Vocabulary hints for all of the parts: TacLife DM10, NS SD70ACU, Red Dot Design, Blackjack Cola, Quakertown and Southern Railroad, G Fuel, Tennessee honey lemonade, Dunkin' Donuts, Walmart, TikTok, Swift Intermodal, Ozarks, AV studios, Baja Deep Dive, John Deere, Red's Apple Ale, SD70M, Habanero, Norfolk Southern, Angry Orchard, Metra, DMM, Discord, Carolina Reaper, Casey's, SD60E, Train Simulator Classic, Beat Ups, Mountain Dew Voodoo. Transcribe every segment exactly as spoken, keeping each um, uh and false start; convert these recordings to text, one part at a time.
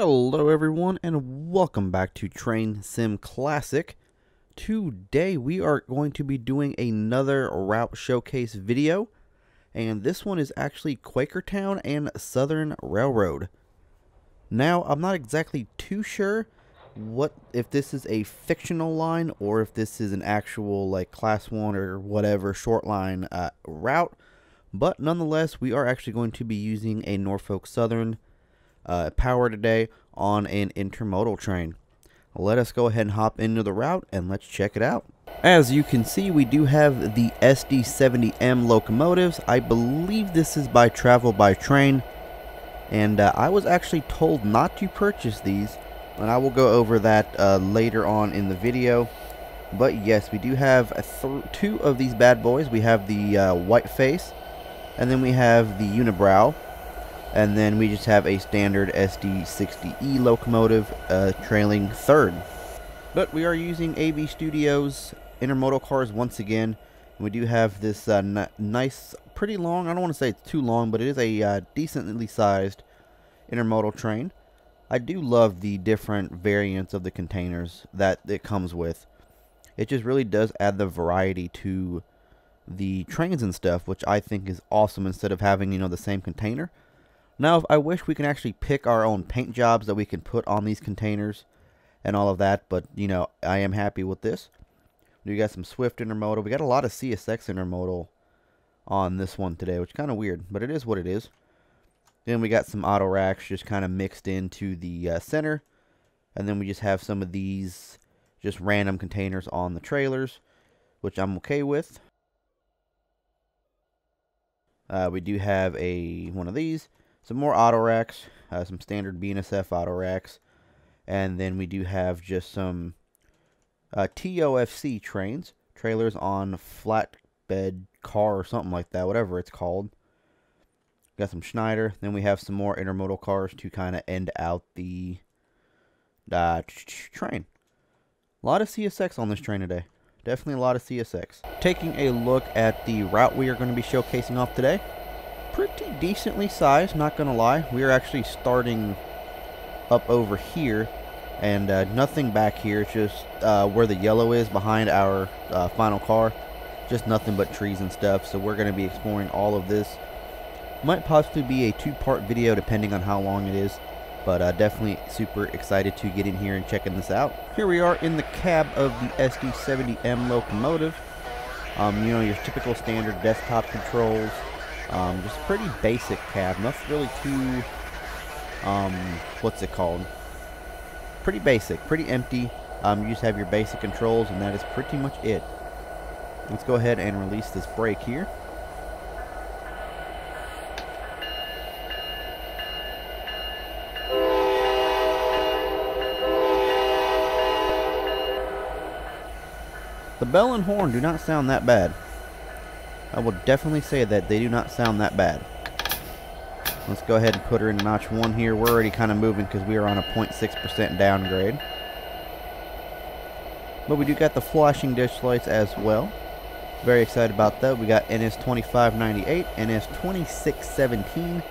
Hello everyone and welcome back to Train Sim Classic. Today we are going to be doing another route showcase video, and this one is actually Quakertown and Southern Railroad. Now I'm not exactly too sure what if this is a fictional line or if this is an actual like class one or whatever short line uh, route, but nonetheless we are actually going to be using a Norfolk Southern Uh, power today on an intermodal train. Let us go ahead and hop into the route and let's check it out. As you can see, we do have the S D seventy M locomotives. I believe this is by Travel by Train, and uh, I was actually told not to purchase these, and I will go over that uh, later on in the video. But yes, we do have th two of these bad boys. We have the uh, white face, and then we have the unibrow. And then we just have a standard S D sixty E locomotive uh, trailing third. But we are using A V Studios intermodal cars once again. We do have this uh, nice, pretty long, I don't want to say it's too long, but it is a uh, decently sized intermodal train. I do love the different variants of the containers that it comes with. It just really does add the variety to the trains and stuff, which I think is awesome instead of having, you know, the same container. Now, I wish we can actually pick our own paint jobs that we can put on these containers and all of that, but, you know, I am happy with this. We got some Swift Intermodal. We got a lot of C S X Intermodal on this one today, which is kind of weird, but it is what it is. Then we got some auto racks just kind of mixed into the uh, center, and then we just have some of these just random containers on the trailers, which I'm okay with. Uh, we do have a one of these. Some more auto racks, uh, some standard B N S F auto racks, and then we do have just some uh, T O F C trains, trailers on flatbed car or something like that, whatever it's called. Got some Schneider, then we have some more intermodal cars to kind of end out the uh, train. A lot of C S X on this train today, definitely a lot of C S X. Taking a look at the route we are going to be showcasing off today. Pretty decently sized, not gonna lie. We are actually starting up over here, and uh, nothing back here. It's just uh, where the yellow is behind our uh, final car, just nothing but trees and stuff. So we're gonna be exploring all of this. Might possibly be a two-part video depending on how long it is, but uh, definitely super excited to get in here and checking this out. Here we are in the cab of the S D seventy M locomotive. Um, you know, your typical standard desktop controls. Um, just pretty basic cab, nothing really too, um, what's it called? Pretty basic, pretty empty. Um, you just have your basic controls, and that is pretty much it. Let's go ahead and release this brake here. The bell and horn do not sound that bad. I will definitely say that they do not sound that bad. Let's go ahead and put her in notch one here. We're already kind of moving because we are on a zero point six percent downgrade. But we do got the flashing dish lights as well. Very excited about that. We got N S twenty-five ninety-eight, N S twenty-six seventeen,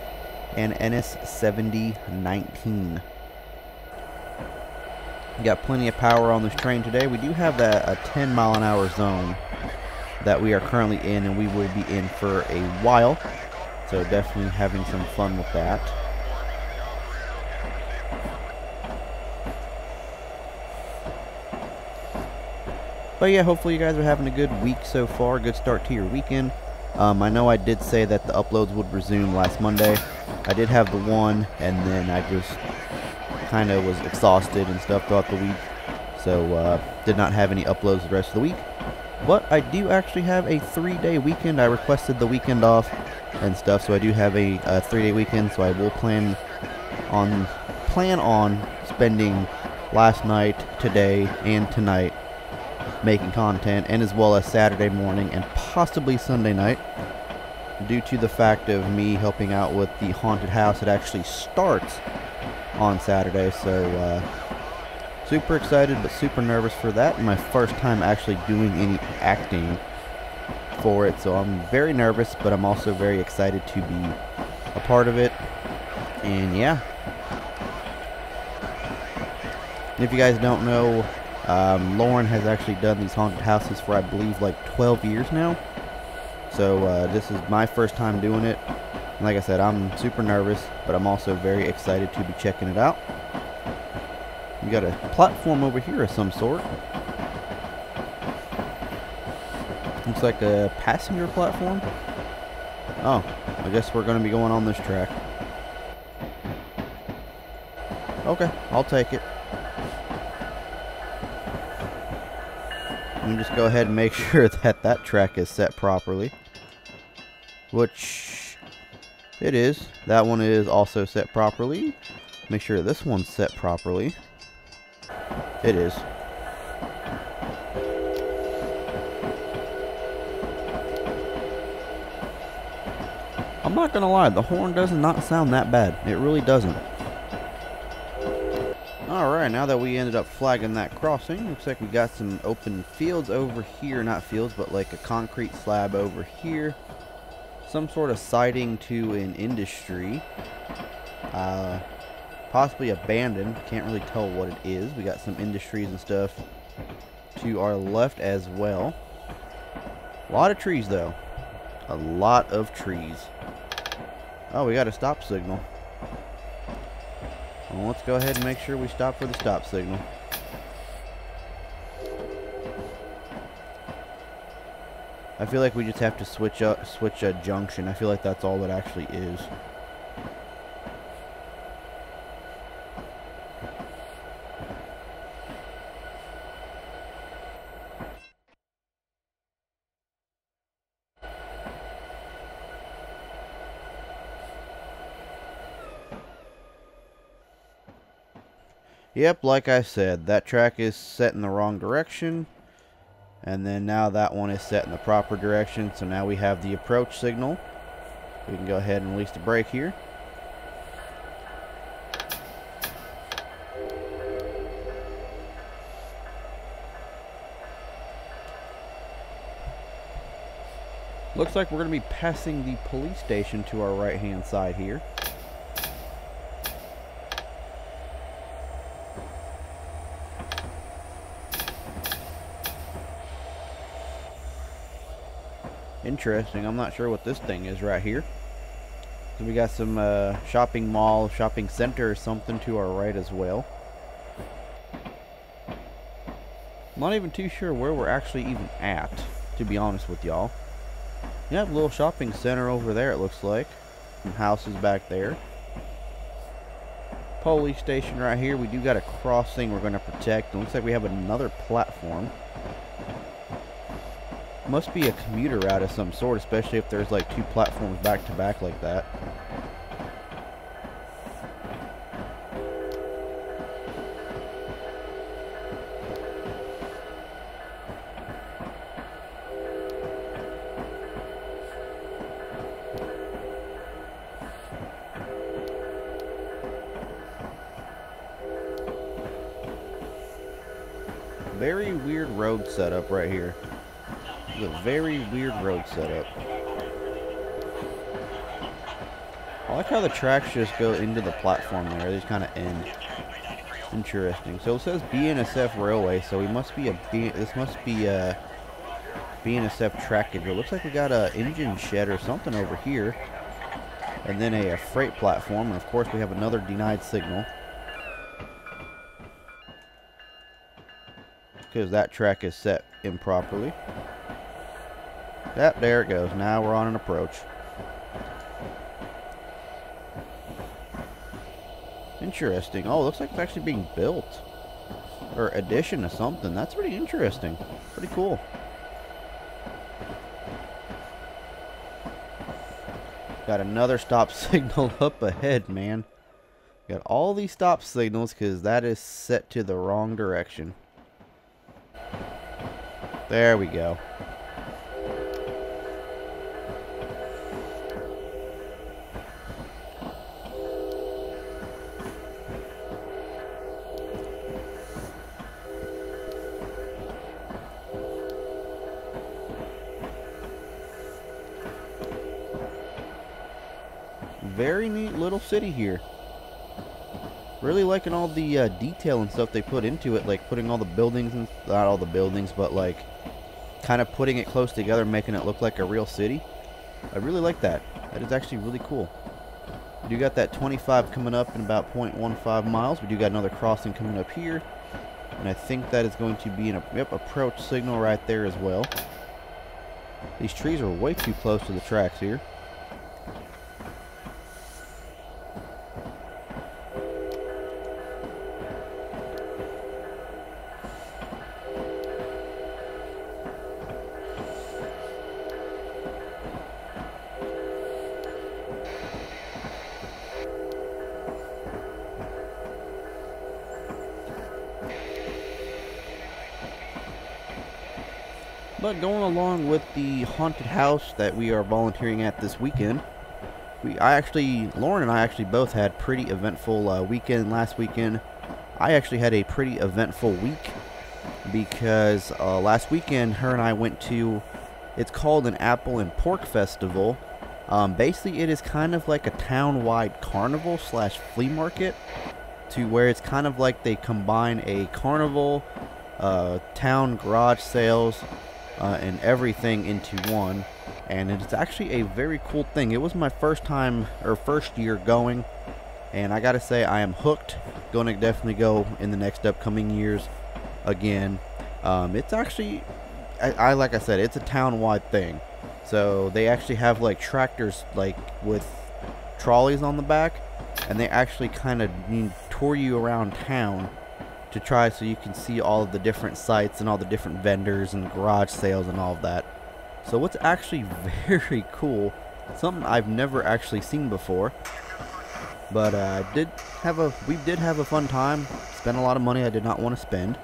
and N S seventy nineteen. We got plenty of power on this train today. We do have that a ten mile an hour zone that we are currently in, and we will be in for a while, so definitely having some fun with that. But yeah, hopefully you guys are having a good week so far, good start to your weekend. um, I know I did say that the uploads would resume last Monday. I did have the one, and then I just kind of was exhausted and stuff throughout the week, so uh, did not have any uploads the rest of the week. But I do actually have a three-day weekend. I requested the weekend off and stuff, so I do have a, a three-day weekend. So I will plan on plan on spending last night, today, and tonight making content, and as well as Saturday morning and possibly Sunday night, due to the fact of me helping out with the haunted house. It actually starts on Saturday, so. Uh, Super excited, but super nervous for that. My first time actually doing any acting for it, so I'm very nervous, but I'm also very excited to be a part of it. And yeah, And if you guys don't know, um, Lauren has actually done these haunted houses for, I believe, like twelve years now. So uh, this is my first time doing it. And like I said, I'm super nervous, but I'm also very excited to be checking it out. We got a platform over here of some sort. Looks like a passenger platform. Oh, I guess we're going to be going on this track. Okay, I'll take it. Let me just go ahead and make sure that that track is set properly. Which it is. That one is also set properly. Make sure this one's set properly. It is. I'm not gonna lie, the horn does not sound that bad. It really doesn't. Alright, now that we ended up flagging that crossing, looks like we got some open fields over here. Not fields, but like a concrete slab over here. Some sort of siding to an industry. Uh... Possibly abandoned. Can't really tell what it is. We got some industries and stuff to our left as well. A lot of trees, though. A lot of trees. Oh, we got a stop signal. Well, let's go ahead and make sure we stop for the stop signal. I feel like we just have to switch up, switch a junction. I feel like that's all it actually is. Yep, like I said, that track is set in the wrong direction, and then now that one is set in the proper direction, so now we have the approach signal. We can go ahead and release the brake here. Looks like we're going to be passing the police station to our right-hand side here. Interesting. I'm not sure what this thing is right here. So we got some uh, shopping mall, shopping center or something to our right as well. I'm not even too sure where we're actually even at, to be honest with y'all. Yeah, a little shopping center over there, it looks like. Some houses back there. Police station right here. We do got a crossing we're going to protect. It looks like we have another platform. Must be a commuter route of some sort, especially if there's like two platforms back to back like that. Very weird road setup right here. A very weird road setup. I like how the tracks just go into the platform there. They just kind of end. Interesting. So it says B N S F Railway, so we must be a B this must be a B N S F trackage. It looks like we got a engine shed or something over here, and then a, a freight platform, and of course we have another denied signal. Because that track is set improperly. Yep, there it goes. Now we're on an approach. Interesting. Oh, it looks like it's actually being built. Or addition to something. That's pretty interesting. Pretty cool. Got another stop signal up ahead, man. Got all these stop signals because that is set to the wrong direction. There we go. Very neat little city here. Really liking all the uh, detail and stuff they put into it, like putting all the buildings, and not all the buildings, but like kind of putting it close together, making it look like a real city. I really like that. That is actually really cool. We do got that twenty-five coming up in about point one five miles. We do got another crossing coming up here. And I think that is going to be an yep, approach signal right there as well. These trees are way too close to the tracks here. But going along with the haunted house that we are volunteering at this weekend, we I actually, Lauren and I actually both had pretty eventful uh, weekend last weekend. I actually had a pretty eventful week because uh, last weekend her and I went to, it's called an Apple and Pork Festival. Um, basically it is kind of like a town-wide carnival slash flea market, to where it's kind of like they combine a carnival, uh, town garage sales, Uh, and everything into one, and it's actually a very cool thing. It was my first time or first year going, and I gotta say I am hooked. Going to definitely go in the next upcoming years again. Um, it's actually, I, I like I said, it's a town-wide thing, so they actually have like tractors like with trolleys on the back, and they actually kind of tour you around town to try, so you can see all of the different sites and all the different vendors and garage sales and all of that. So it's actually very cool, something I've never actually seen before. But uh, did have a we did have a fun time. Spent a lot of money I did not want to spend,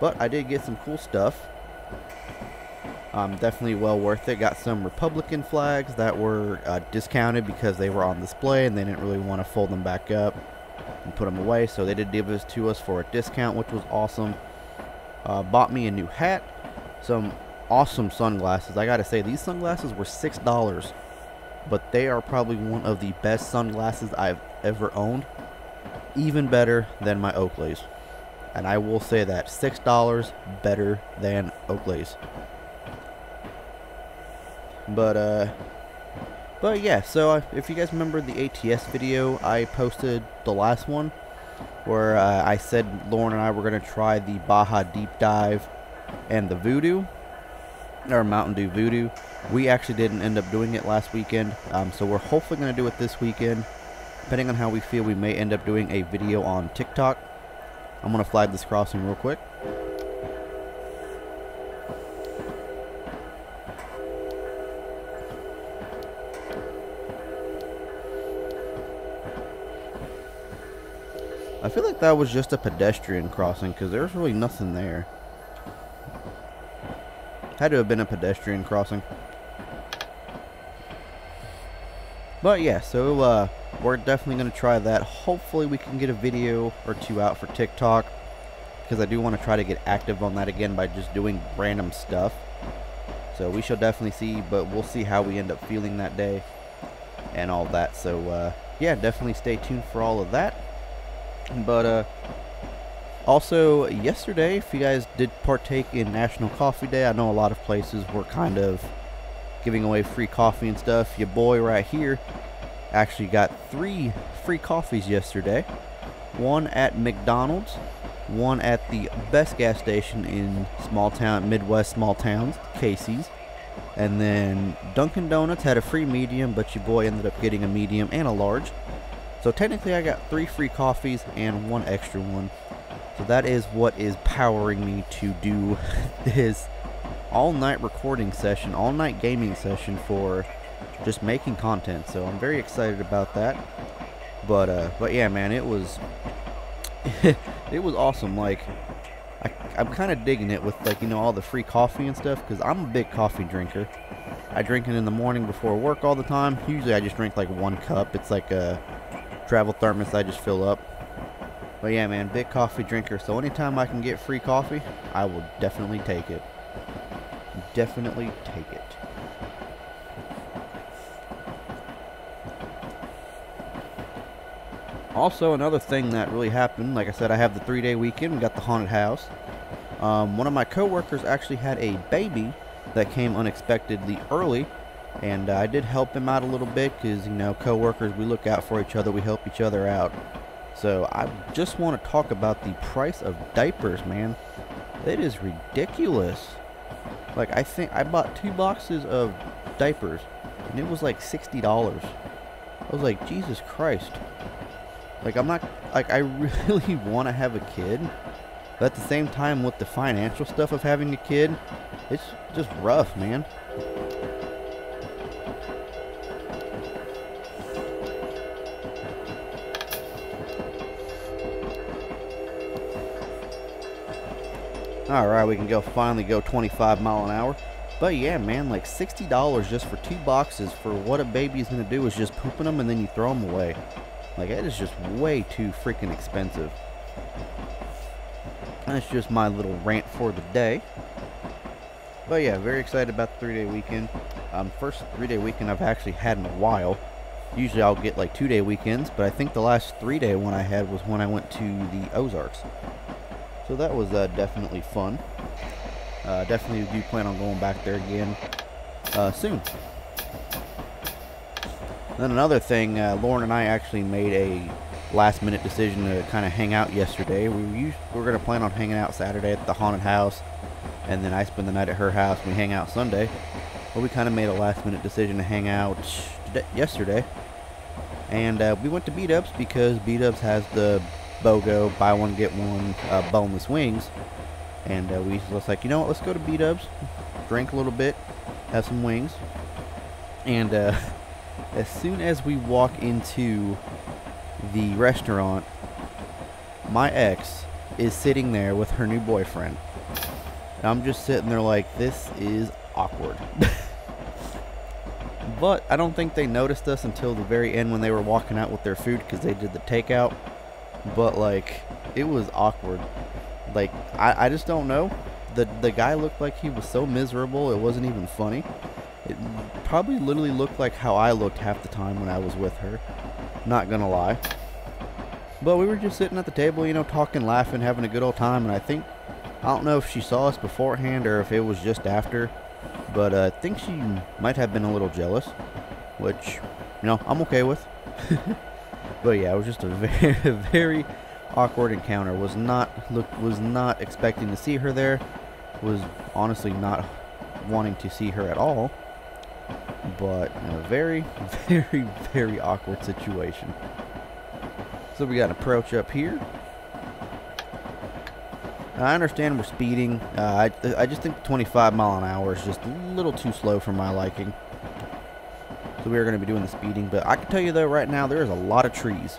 but I did get some cool stuff. Um, definitely well worth it. Got some Republican flags that were uh, discounted because they were on display and they didn't really want to fold them back up and put them away, so they did give this to us for a discount, which was awesome. Uh, bought me a new hat, some awesome sunglasses. I gotta say, these sunglasses were six dollars, but they are probably one of the best sunglasses I've ever owned, even better than my Oakleys. And I will say that, six dollars better than Oakleys. But uh But yeah, so I, if you guys remember the A T S video I posted, the last one, where uh, I said Lauren and I were going to try the Baja Deep Dive and the Voodoo, or Mountain Dew Voodoo. We actually didn't end up doing it last weekend, um, so we're hopefully going to do it this weekend. Depending on how we feel, we may end up doing a video on TikTok. I'm going to flag this crossing real quick. I feel like that was just a pedestrian crossing, because there's really nothing there. Had to have been a pedestrian crossing. But yeah, so uh, we're definitely going to try that. Hopefully we can get a video or two out for TikTok, because I do want to try to get active on that again by just doing random stuff. So we shall definitely see, but we'll see how we end up feeling that day and all that. So uh, yeah, definitely stay tuned for all of that. But uh, also yesterday, if you guys did partake in National Coffee Day, I know a lot of places were kind of giving away free coffee and stuff. Your boy right here actually got three free coffees yesterday. One at McDonald's, one at the best gas station in small town, Midwest small towns, Casey's, and then Dunkin' Donuts had a free medium, but your boy ended up getting a medium and a large. So technically I got three free coffees and one extra one. So that is what is powering me to do this all night recording session, all night gaming session for just making content. So I'm very excited about that. But uh, but yeah, man, it was it was awesome. Like I, I'm kind of digging it with, like, you know, all the free coffee and stuff, because I'm a big coffee drinker. I drink it in the morning before work all the time. Usually I just drink like one cup. It's like a travel thermos I just fill up. But yeah, man, big coffee drinker, so anytime I can get free coffee, I will definitely take it. Definitely take it. Also, another thing that really happened, like I said, I have the three-day weekend. We got the haunted house. Um, one of my coworkers actually had a baby that came unexpectedly early, and uh, I did help him out a little bit because, you know, coworkers, we look out for each other. We help each other out. So I just want to talk about the price of diapers, man. It is ridiculous. Like, I think I bought two boxes of diapers, and it was like sixty dollars. I was like, Jesus Christ. Like, I'm not, like, I really want to have a kid, but at the same time, with the financial stuff of having a kid, it's just rough, man. Alright, we can go finally go twenty-five mile an hour. But yeah, man, like sixty dollars just for two boxes for what a baby is going to do is just pooping them and then you throw them away. Like, that is just way too freaking expensive. That's just my little rant for the day. But yeah, very excited about the three-day weekend. Um, first three-day weekend I've actually had in a while. Usually I'll get like two-day weekends, but I think the last three-day one I had was when I went to the Ozarks. So that was uh, definitely fun. Uh, definitely do plan on going back there again uh, soon. Then another thing, uh, Lauren and I actually made a last-minute decision to kind of hang out yesterday. We were, used, we were going to plan on hanging out Saturday at the haunted house, and then I spend the night at her house. We hang out Sunday, but we kind of made a last-minute decision to hang out yesterday. And uh, we went to Beat Ups because Beat Ups has the BOGO, buy one get one, uh, boneless wings. And uh, we was like, you know what? Let's go to Beat Ups, drink a little bit, have some wings, and. Uh, As soon as we walk into the restaurant, my ex is sitting there with her new boyfriend. And I'm just sitting there like, this is awkward. But I don't think they noticed us until the very end when they were walking out with their food because they did the takeout. But, like, it was awkward. Like, I, I just don't know. The, the guy looked like he was so miserable, it wasn't even funny. It probably literally looked like how I looked half the time when I was with her. Not gonna lie. But we were just sitting at the table, you know, talking, laughing, having a good old time. And I think, I don't know if she saw us beforehand or if it was just after. But uh, I think she might have been a little jealous. Which, you know, I'm okay with. But yeah, it was just a very, very awkward encounter. Was not, look, was not expecting to see her there. Was honestly not wanting to see her at all. But a very, very, very awkward situation. So we got an approach up here. Now, I understand we're speeding. Uh, I, I just think twenty-five mile an hour is just a little too slow for my liking. So we are going to be doing the speeding. But I can tell you though, right now, there is a lot of trees.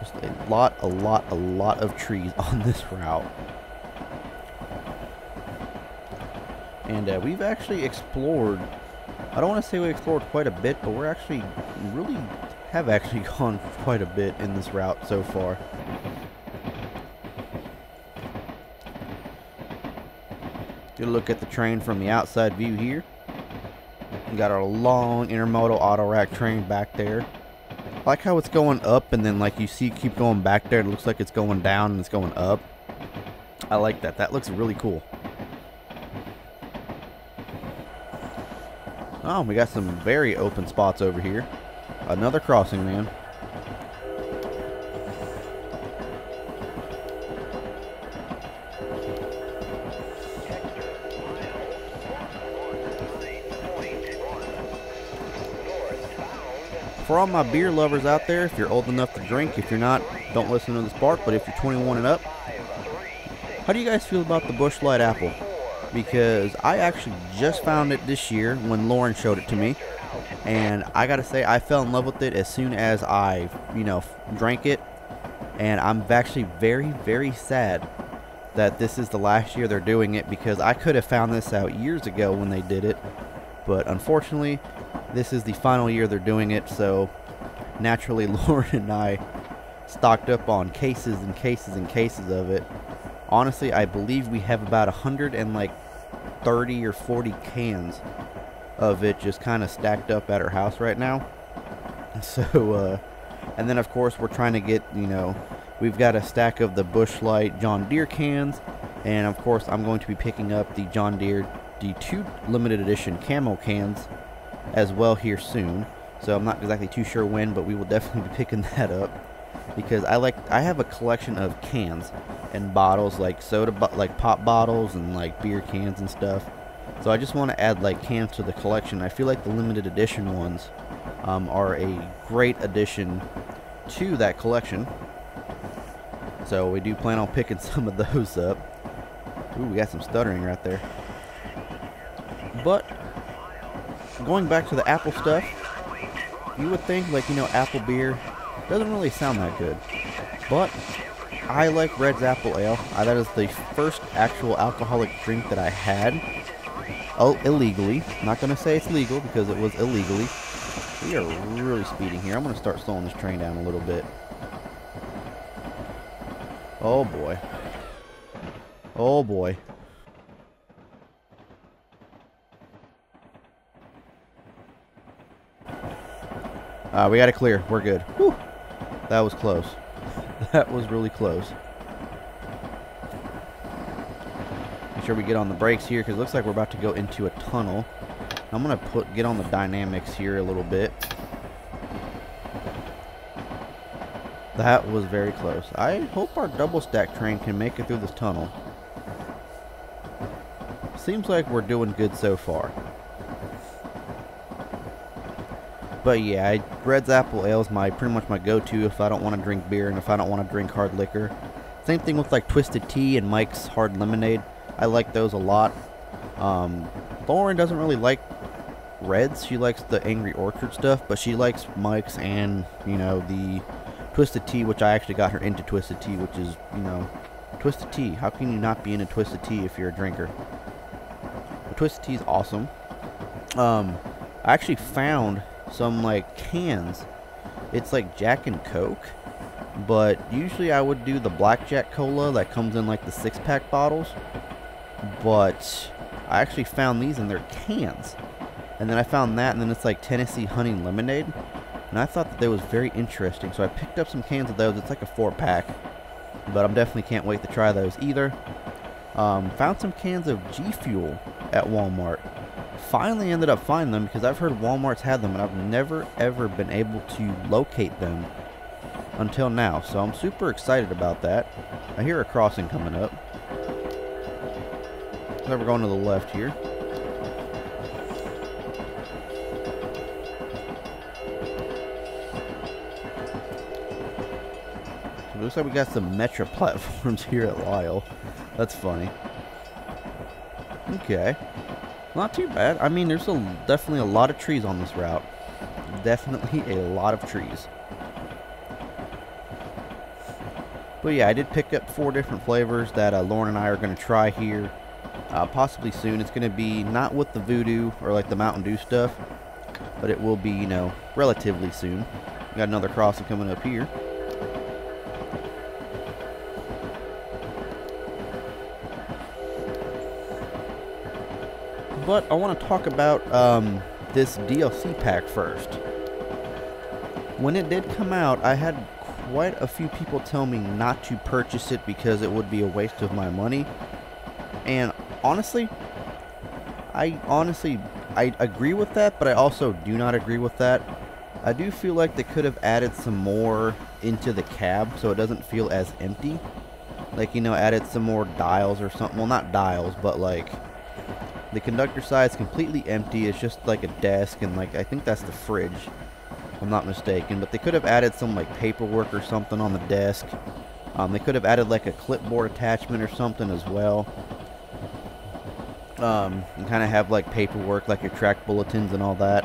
Just a lot, a lot, a lot of trees on this route. And uh, we've actually explored... I don't want to say we explored quite a bit, but we're actually really have actually gone quite a bit in this route so far. Get a look at the train from the outside view here. We got our long intermodal auto rack train back there. I like how it's going up and then like you see it keep going back there. It looks like it's going down and it's going up. I like that. That looks really cool. Oh, we got some very open spots over here. Another crossing, man. For all my beer lovers out there, if you're old enough to drink, if you're not, don't listen to this part, but if you're twenty-one and up, how do you guys feel about the Bushlight Apple? Because I actually just found it this year when Lauren showed it to me, and I gotta say I fell in love with it as soon as I, you know, drank it. And I'm actually very, very sad that this is the last year they're doing it, because I could have found this out years ago when they did it, but unfortunately this is the final year they're doing it. So naturally Lauren and I stocked up on cases and cases and cases of it. Honestly, I believe we have about a hundred and like thirty or forty cans of it just kind of stacked up at our house right now. So uh, And then, of course, we're trying to get, you know, we've got a stack of the Bushlight John Deere cans. And, of course, I'm going to be picking up the John Deere D two limited edition camo cans as well here soon. So I'm not exactly too sure when, but we will definitely be picking that up. Because I like, I have a collection of cans and bottles, like soda, like pop bottles and like beer cans and stuff. So I just want to add like cans to the collection. I feel like the limited edition ones um, are a great addition to that collection. So we do plan on picking some of those up. Ooh, we got some stuttering right there. But going back to the Apple stuff, you would think like, you know, Apple beer doesn't really sound that good, but I like Red's Apple Ale. Uh, that is the first actual alcoholic drink that I had. Oh, illegally. I'm not going to say it's legal because it was illegally. We are really speeding here. I'm going to start slowing this train down a little bit. Oh boy. Oh boy. Uh, we got it clear. We're good. Whew. That was close. That was really close. Make sure we get on the brakes here because it looks like we're about to go into a tunnel. I'm gonna put get on the dynamics here a little bit. That was very close. I hope our double stack train can make it through this tunnel. Seems like we're doing good so far. But yeah, I, Red's Apple Ale is my pretty much my go-to if I don't want to drink beer and if I don't want to drink hard liquor. Same thing with like Twisted Tea and Mike's Hard Lemonade. I like those a lot. Um, Lauren doesn't really like Reds. She likes the Angry Orchard stuff, but she likes Mike's and, you know, the Twisted Tea, which I actually got her into Twisted Tea, which is, you know, Twisted Tea. How can you not be into Twisted Tea if you're a drinker? But Twisted Tea is awesome. Um, I actually found some like cans. It's like Jack and Coke, but usually I would do the Blackjack Cola that comes in like the six pack bottles, but I actually found these in their cans. And then I found that, and then it's like Tennessee honey lemonade, and I thought that they was very interesting, so I picked up some cans of those. It's like a four pack, but I'm definitely can't wait to try those either. Um, found some cans of G Fuel at Walmart. Finally ended up finding them because I've heard Walmart's had them and I've never ever been able to locate them until now, so I'm super excited about that. I hear a crossing coming up, so we're going to the left here. So it looks like we got some Metra platforms here at Lyle. That's funny. Okay. Not too bad. I mean, there's a, definitely a lot of trees on this route. Definitely a lot of trees. But yeah, I did pick up four different flavors that uh, Lauren and I are going to try here. Uh, possibly soon. It's going to be not with the Voodoo or like the Mountain Dew stuff. But it will be, you know, relatively soon. Got another crossing coming up here. But I want to talk about um, this D L C pack first. When it did come out, I had quite a few people tell me not to purchase it because it would be a waste of my money. And honestly, I honestly, I agree with that, but I also do not agree with that. I do feel like they could have added some more into the cab so it doesn't feel as empty. Like, you know, added some more dials or something. Well, not dials, but like... The conductor side is completely empty. It's just like a desk and like I think that's the fridge, if I'm not mistaken. But they could have added some like paperwork or something on the desk. Um, they could have added like a clipboard attachment or something as well. Um, and kind of have like paperwork, like your track bulletins and all that.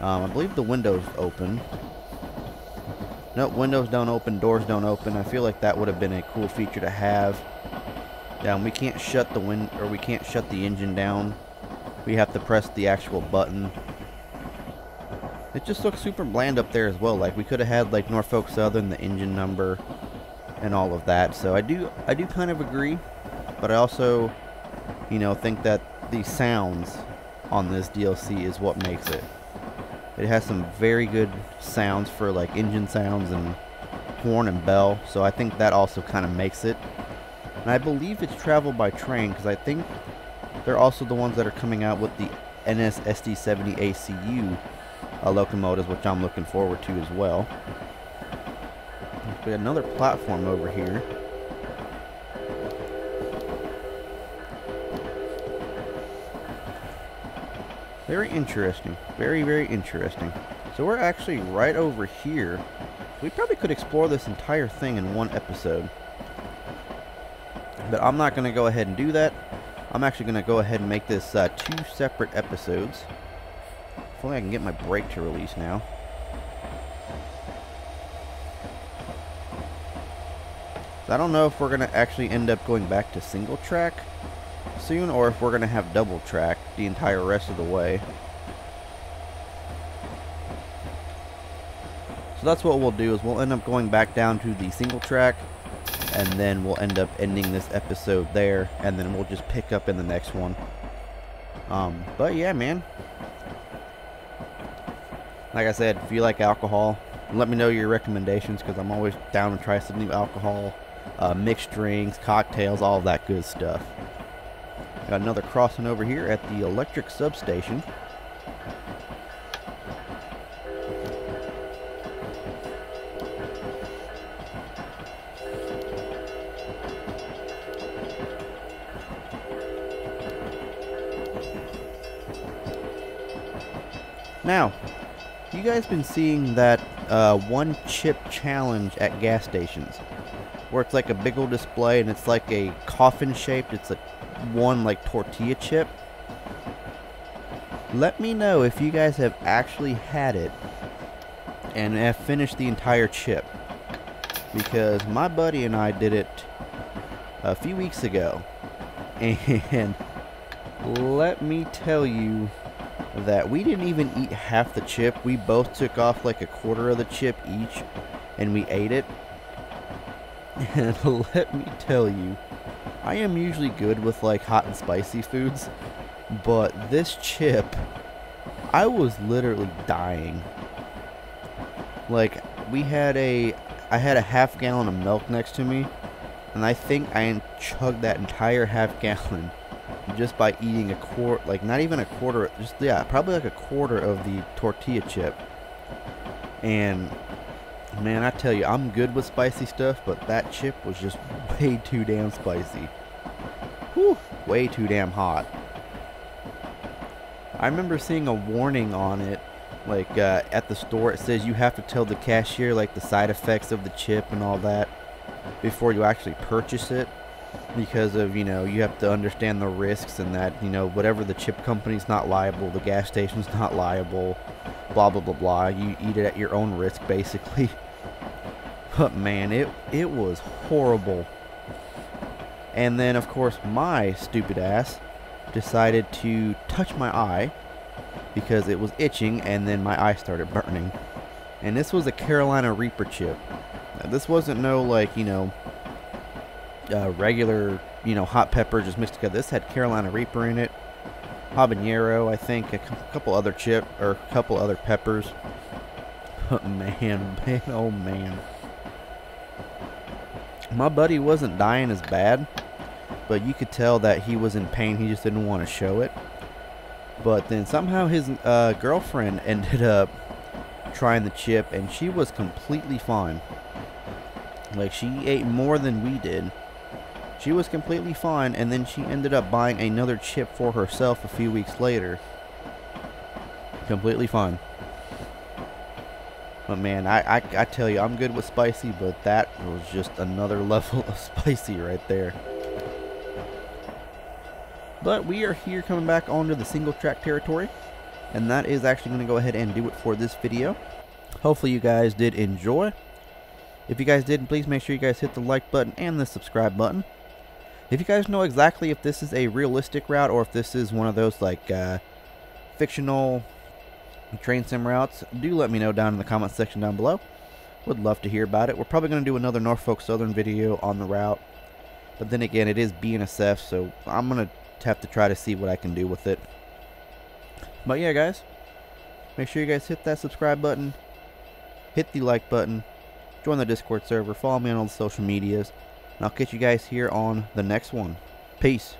Um, I believe the windows open. Nope, windows don't open. Doors don't open. I feel like that would have been a cool feature to have. Down. We can't shut the wind, or we can't shut the engine down. We have to press the actual button. It just looks super bland up there as well. Like we could have had like Norfolk Southern, the engine number, and all of that. So I do, I do kind of agree, but I also, you know, think that the sounds on this D L C is what makes it. It has some very good sounds for like engine sounds and horn and bell, so I think that also kind of makes it. And I believe it's Travel by Train, because I think they're also the ones that are coming out with the N S S D seventy A C U uh, locomotives, which I'm looking forward to as well. We got another platform over here. Very interesting. Very, very interesting. So we're actually right over here. We probably could explore this entire thing in one episode. But I'm not going to go ahead and do that. I'm actually going to go ahead and make this uh, two separate episodes. If only I can get my brake to release now. So I don't know if we're going to actually end up going back to single track soon, or if we're going to have double track the entire rest of the way. So that's what we'll do, is we'll end up going back down to the single track, and then we'll end up ending this episode there, and then we'll just pick up in the next one. Um, but yeah, man, like I said, if you like alcohol, let me know your recommendations, because I'm always down to try some new alcohol, uh, mixed drinks, cocktails, all that good stuff. Got another crossing over here at the electric substation. Now, you guys been seeing that uh, one chip challenge at gas stations, where it's like a big old display and it's like a coffin shaped, it's a one like tortilla chip. Let me know if you guys have actually had it and have finished the entire chip, because my buddy and I did it a few weeks ago, and let me tell you that we didn't even eat half the chip. We both took off like a quarter of the chip each and we ate it, and let me tell you, I am usually good with like hot and spicy foods, but this chip, I was literally dying. Like, we had a, I had a half gallon of milk next to me, and I think I chugged that entire half gallon just by eating a quart, like not even a quarter, just yeah, probably like a quarter of the tortilla chip. And man, I tell you, I'm good with spicy stuff, but that chip was just way too damn spicy. Whew, way too damn hot. I remember seeing a warning on it, like uh, at the store. It says you have to tell the cashier like the side effects of the chip and all that before you actually purchase it, because of, you know, you have to understand the risks, and that, you know, whatever, the chip company's not liable, the gas station's not liable, blah blah blah blah. You eat it at your own risk, basically. But man, it it was horrible. And then of course my stupid ass decided to touch my eye because it was itching, and then my eye started burning. And this was a Carolina Reaper chip. Now, this wasn't no like, you know, uh, regular, you know, hot pepper just mixed together. This had Carolina Reaper in it, Habanero, I think, a couple other chip, or a couple other peppers. But man, man, oh man, my buddy wasn't dying as bad, but you could tell that he was in pain. He just didn't want to show it. But then somehow his uh, girlfriend ended up trying the chip, and she was completely fine. Like, she ate more than we did. She was completely fine, and then she ended up buying another chip for herself a few weeks later. Completely fine. But man, I, I, I tell you, I'm good with spicy, but that was just another level of spicy right there. But we are here coming back onto the single track territory, and that is actually going to go ahead and do it for this video. Hopefully you guys did enjoy. If you guys did, please make sure you guys hit the like button and the subscribe button. If you guys know exactly if this is a realistic route, or if this is one of those like uh, fictional train sim routes, do let me know down in the comment section down below. Would love to hear about it. We're probably going to do another Norfolk Southern video on the route. But then again, it is B N S F, so I'm going to have to try to see what I can do with it. But yeah, guys, Make sure you guys hit that subscribe button, hit the like button, join the Discord server, follow me on all the social medias, and I'll catch you guys here on the next one. Peace.